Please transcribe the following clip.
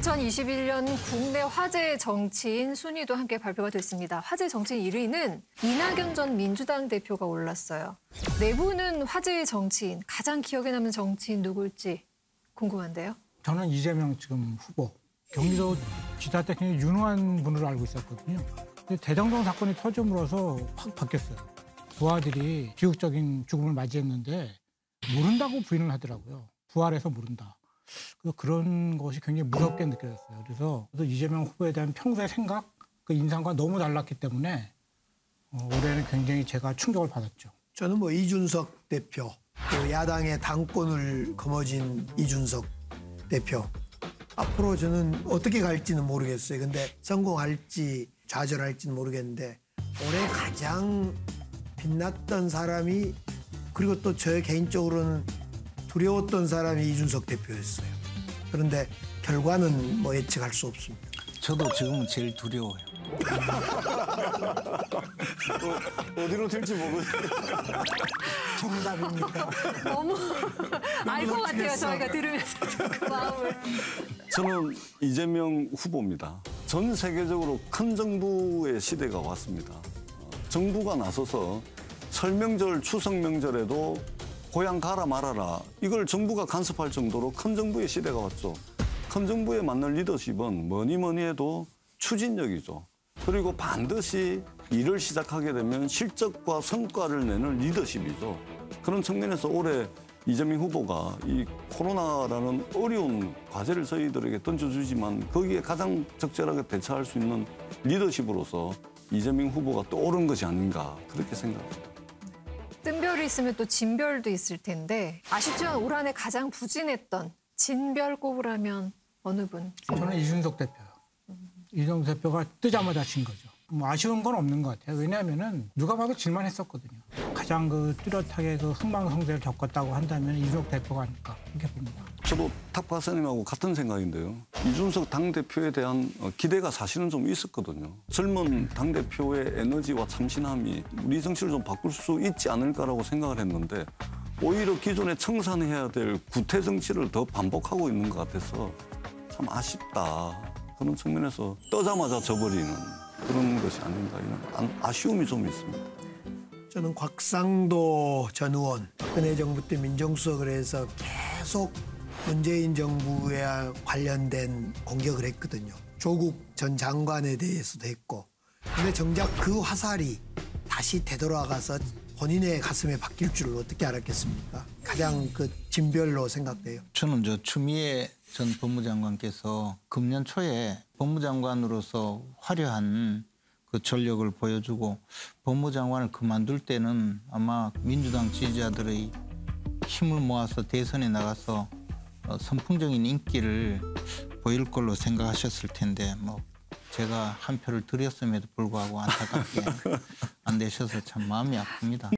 2021년 국내 화제 정치인 순위도 함께 발표가 됐습니다. 화제 정치인 1위는 이낙연 전 민주당 대표가 올랐어요. 네 분은 화제 정치인, 가장 기억에 남는 정치인 누굴지 궁금한데요. 저는 이재명 지금 후보, 경기도 지사때 굉장히 유능한 분으로 알고 있었거든요. 근데 대장동 사건이 터짐으로서 확 바뀌었어요. 부하들이 비극적인 죽음을 맞이했는데 모른다고 부인을 하더라고요. 부활해서 모른다. 그런 것이 굉장히 무섭게 느껴졌어요. 그래서 이재명 후보에 대한 평소의 생각, 그 인상과 너무 달랐기 때문에 올해는 굉장히 제가 충격을 받았죠. 저는 이준석 대표, 그 야당의 당권을 거머쥔 이준석 대표. 앞으로 저는 어떻게 갈지는 모르겠어요. 근데 성공할지 좌절할지는 모르겠는데 올해 가장 빛났던 사람이, 그리고 또 저 개인적으로는 두려웠던 사람이 이준석 대표였어요. 그런데 결과는 예측할 수 없습니다. 저도 지금은 제일 두려워요. 어디로 튈지 모르겠어요. 정답입니다. 너무 알 것 같아요. 저희가 들으면서 그 마음을. 저는 이재명 후보입니다. 전 세계적으로 큰 정부의 시대가 왔습니다. 정부가 나서서 설 명절, 추석 명절에도 고향 가라 말아라. 이걸 정부가 간섭할 정도로 큰 정부의 시대가 왔죠. 큰 정부에 맞는 리더십은 뭐니 해도 추진력이죠. 그리고 반드시 일을 시작하게 되면 실적과 성과를 내는 리더십이죠. 그런 측면에서 올해 이재명 후보가 이 코로나라는 어려운 과제를 저희들에게 던져주지만 거기에 가장 적절하게 대처할 수 있는 리더십으로서 이재명 후보가 또 오른 것이 아닌가 그렇게 생각합니다. 뜬별이 있으면 또 진별도 있을 텐데 아쉽지만 올 한 해 가장 부진했던 진별 꼽으라면 어느 분? 저는 이준석 대표요. 이준석 대표가 뜨자마자 진 거죠. 아쉬운 건 없는 것 같아요. 왜냐하면은 누가 봐도 질만 했었거든요. 가장 뚜렷하게 흥망성쇠를 겪었다고 한다면 이준석 대표가 아닐까 이렇게 봅니다. 저도 탁 박사님하고 같은 생각인데요. 이준석 당대표에 대한 기대가 사실은 좀 있었거든요. 젊은 당대표의 에너지와 참신함이 우리 정치를 좀 바꿀 수 있지 않을까라고 생각을 했는데 오히려 기존에 청산해야 될 구태 정치를 더 반복하고 있는 것 같아서 참 아쉽다. 그런 측면에서 떠자마자 져버리는 그런 것이 아닌가 이런 아쉬움이 좀 있습니다. 저는 곽상도 전 의원, 박근혜 정부 때 민정수석을 해서 계속 문재인 정부에 관련된 공격을 했거든요. 조국 전 장관에 대해서도 했고. 근데 정작 그 화살이 다시 되돌아가서 본인의 가슴에 박힐 줄 어떻게 알았겠습니까? 가장 진별로 생각돼요. 저는 추미애 전 법무장관께서 금년 초에 법무장관으로서 화려한 전력을 보여주고 법무장관을 그만둘 때는 아마 민주당 지지자들의 힘을 모아서 대선에 나가서 선풍적인 인기를 보일 걸로 생각하셨을 텐데 제가 한 표를 드렸음에도 불구하고 안타깝게 안 되셔서 참 마음이 아픕니다.